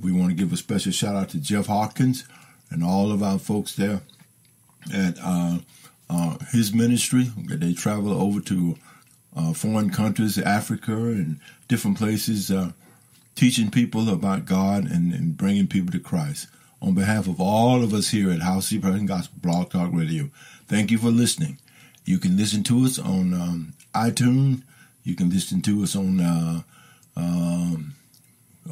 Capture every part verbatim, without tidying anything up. We want to give a special shout out to Jeff Hawkins and all of our folks there at uh, uh, his ministry. They travel over to uh, foreign countries, Africa and different places, uh, teaching people about God and, and bringing people to Christ. On behalf of all of us here at HOWCee Gospel Blog Talk Radio, thank you for listening. You can listen to us on um, iTunes. You can listen to us on uh, um,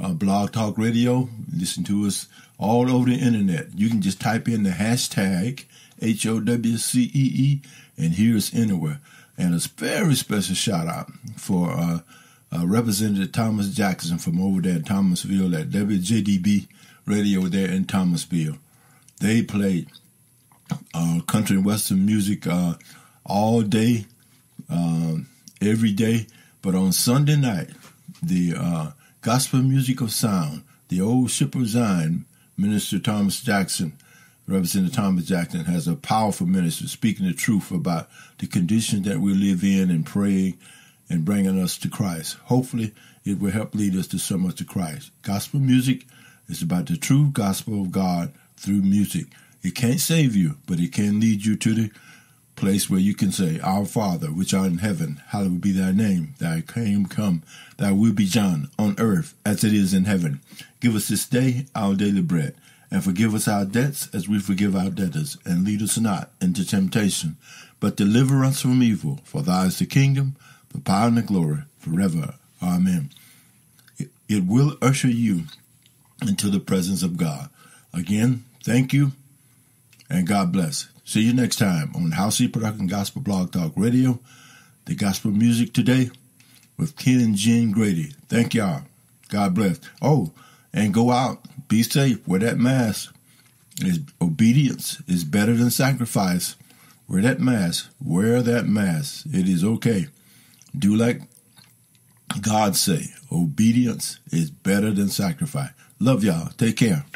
uh, Blog Talk Radio. Listen to us all over the internet. You can just type in the hashtag H O W C E E and hear us anywhere. And a very special shout out for uh, uh, Representative Thomas Jackson from over there in Thomasville at W J D B Radio there in Thomasville. They played uh, country and western music uh, all day, uh, every day. But on Sunday night, the uh, gospel music of sound, the old ship of Zion, Minister Thomas Jackson, Representative Thomas Jackson, has a powerful ministry speaking the truth about the condition that we live in and praying and bringing us to Christ. Hopefully, it will help lead us to so much to Christ. Gospel music is about the true gospel of God through music. It can't save you, but it can lead you to the place where you can say, Our Father, which art in heaven, hallowed be thy name. Thy kingdom come, thy will be done on earth as it is in heaven. Give us this day our daily bread, and forgive us our debts as we forgive our debtors. And lead us not into temptation, but deliver us from evil. For thine is the kingdom, the power, and the glory, forever. Amen. It, it will usher you into the presence of God. Again, thank you, and God bless. See you next time on HOWCee Production Gospel Blog Talk Radio, the Gospel Music Today with Ken and Jean Grady. Thank y'all. God bless. Oh, and go out. Be safe. Wear that mask. It's, obedience is better than sacrifice. Wear that mask. Wear that mask. It is okay. Do like God say. Obedience is better than sacrifice. Love y'all. Take care.